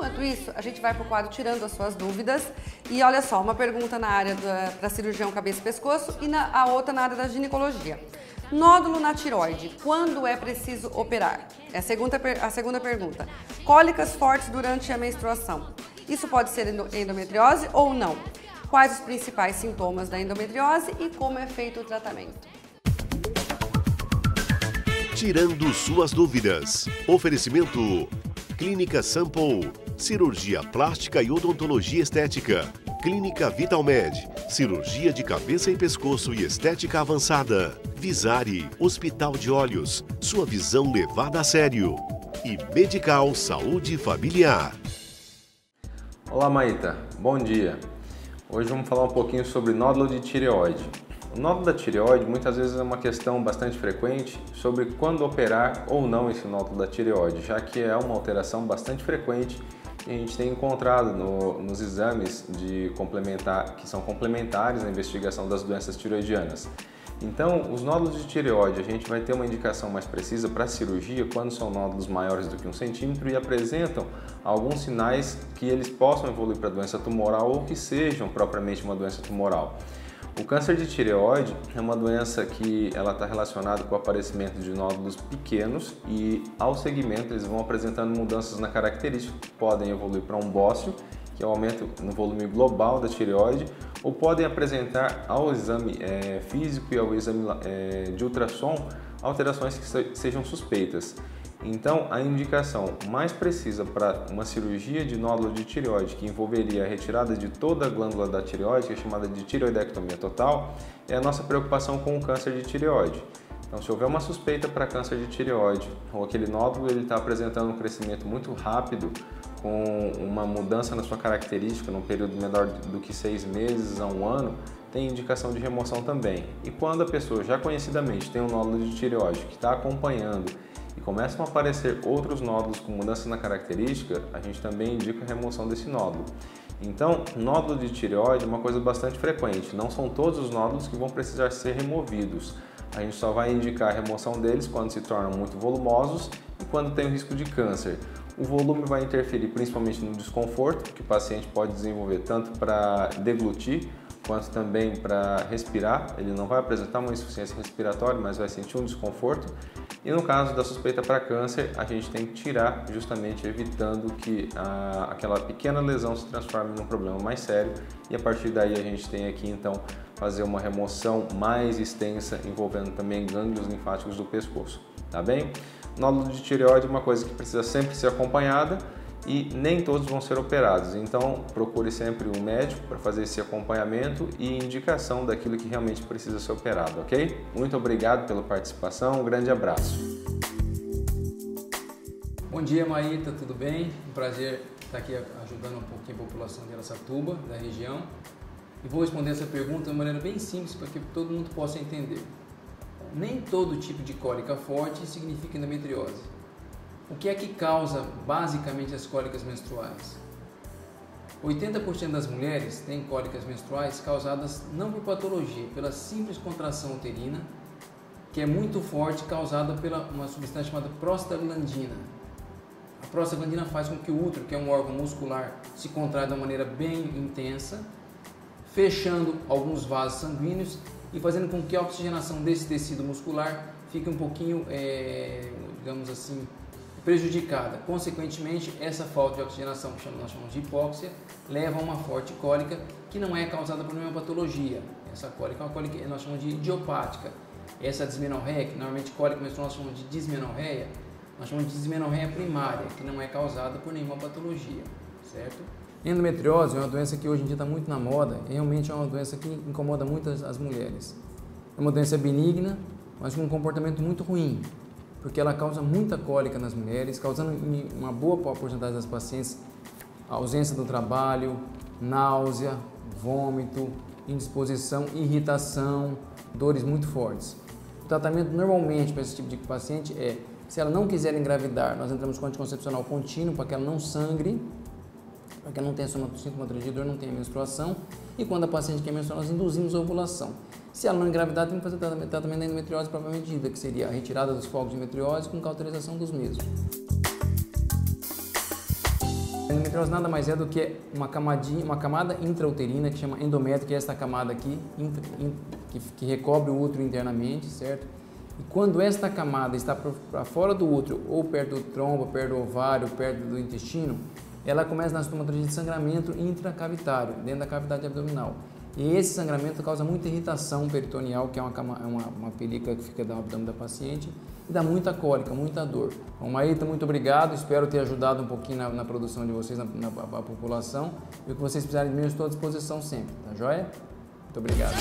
Enquanto isso, a gente vai para o quadro Tirando as Suas Dúvidas. E olha só, uma pergunta na área da cirurgião cabeça e pescoço e a outra na área da ginecologia. Nódulo na tireoide, quando é preciso operar? É a segunda pergunta. Cólicas fortes durante a menstruação. Isso pode ser endometriose ou não? Quais os principais sintomas da endometriose e como é feito o tratamento? Tirando suas dúvidas. Oferecimento: Clínica Sample, cirurgia plástica e odontologia estética. Clínica Vital Med, cirurgia de cabeça e pescoço e estética avançada. Visari, hospital de olhos, sua visão levada a sério. E Medical Saúde Familiar. Olá, Maíta. Bom dia. Hoje vamos falar um pouquinho sobre nódulo de tireoide. O nódulo da tireoide muitas vezes é uma questão bastante frequente sobre quando operar ou não esse nódulo da tireoide, já que é uma alteração bastante frequente que a gente tem encontrado nos exames que são complementares na investigação das doenças tireoidianas. Então, os nódulos de tireoide, a gente vai ter uma indicação mais precisa para a cirurgia quando são nódulos maiores do que 1 cm e apresentam alguns sinais que eles possam evoluir para doença tumoral ou que sejam propriamente uma doença tumoral. O câncer de tireoide é uma doença que ela está relacionada com o aparecimento de nódulos pequenos e, ao segmento, eles vão apresentando mudanças na característica que podem evoluir para um bócio, que é o aumento no volume global da tireoide, ou podem apresentar ao exame físico e ao exame de ultrassom alterações que sejam suspeitas. Então, a indicação mais precisa para uma cirurgia de nódulo de tireoide que envolveria a retirada de toda a glândula da tireoide, que é chamada de tireoidectomia total, é a nossa preocupação com o câncer de tireoide. Então, se houver uma suspeita para câncer de tireoide ou aquele nódulo ele está apresentando um crescimento muito rápido, com uma mudança na sua característica num período menor do que 6 meses a 1 ano, tem indicação de remoção também. E quando a pessoa já conhecidamente tem um nódulo de tireoide que está acompanhando e começam a aparecer outros nódulos com mudança na característica, a gente também indica a remoção desse nódulo. Então, nódulo de tireoide é uma coisa bastante frequente, não são todos os nódulos que vão precisar ser removidos. A gente só vai indicar a remoção deles quando se tornam muito volumosos e quando tem o risco de câncer. O volume vai interferir principalmente no desconforto, que o paciente pode desenvolver tanto para deglutir quanto também para respirar. Ele não vai apresentar uma insuficiência respiratória, mas vai sentir um desconforto. E no caso da suspeita para câncer, a gente tem que tirar justamente evitando que aquela pequena lesão se transforme num problema mais sério. E a partir daí a gente tem aqui então fazer uma remoção mais extensa envolvendo também gânglios linfáticos do pescoço, tá bem? Nódulo de tireoide é uma coisa que precisa sempre ser acompanhada e nem todos vão ser operados, então procure sempre um médico para fazer esse acompanhamento e indicação daquilo que realmente precisa ser operado, ok? Muito obrigado pela participação, um grande abraço. Bom dia, Maíta, tudo bem? Um prazer estar aqui ajudando um pouquinho a população de Araçatuba, da região. E vou responder essa pergunta de uma maneira bem simples para que todo mundo possa entender. Nem todo tipo de cólica forte significa endometriose. O que é que causa basicamente as cólicas menstruais? 80% das mulheres têm cólicas menstruais causadas não por patologia, pela simples contração uterina, que é muito forte, causada por uma substância chamada prostaglandina. A prostaglandina faz com que o útero, que é um órgão muscular, se contraia de uma maneira bem intensa, fechando alguns vasos sanguíneos e fazendo com que a oxigenação desse tecido muscular fique um pouquinho, digamos assim, prejudicada. Consequentemente, essa falta de oxigenação, que nós chamamos de hipóxia, leva a uma forte cólica que não é causada por nenhuma patologia. Essa cólica é uma cólica que nós chamamos de idiopática. Essa dismenorreia, que normalmente cólica menstrual nós chamamos de dismenorreia, nós chamamos de dismenorreia primária, que não é causada por nenhuma patologia, certo? Endometriose é uma doença que hoje em dia está muito na moda, realmente é uma doença que incomoda muito as mulheres. É uma doença benigna, mas com um comportamento muito ruim, porque ela causa muita cólica nas mulheres, causando em uma boa porcentagem das pacientes a ausência do trabalho, náusea, vômito, indisposição, irritação, dores muito fortes. O tratamento normalmente para esse tipo de paciente é, se ela não quiser engravidar, nós entramos com anticoncepcional contínuo para que ela não sangre, para que não tenha sintomatologia de dor, não tenha menstruação, e quando a paciente quer menstruar, nós induzimos a ovulação. Se ela não engravidar, tem que fazer tratamento da endometriose propriamente dita, que seria a retirada dos focos de endometriose com cauterização dos mesmos. A endometriose nada mais é do que uma camada intrauterina que chama endométrica, que é essa camada aqui, que recobre o útero internamente, certo? E quando esta camada está para fora do útero, ou perto do trombo, perto do ovário, perto do intestino, ela começa na sintomatologia de sangramento intracavitário, dentro da cavidade abdominal. E esse sangramento causa muita irritação peritoneal, que é uma película que fica no abdômen da paciente, e dá muita cólica, muita dor. Bom, Maíta, muito obrigado, espero ter ajudado um pouquinho na produção de vocês, na população, e o que vocês precisarem de mim, eu estou à disposição sempre, tá joia? Muito obrigado.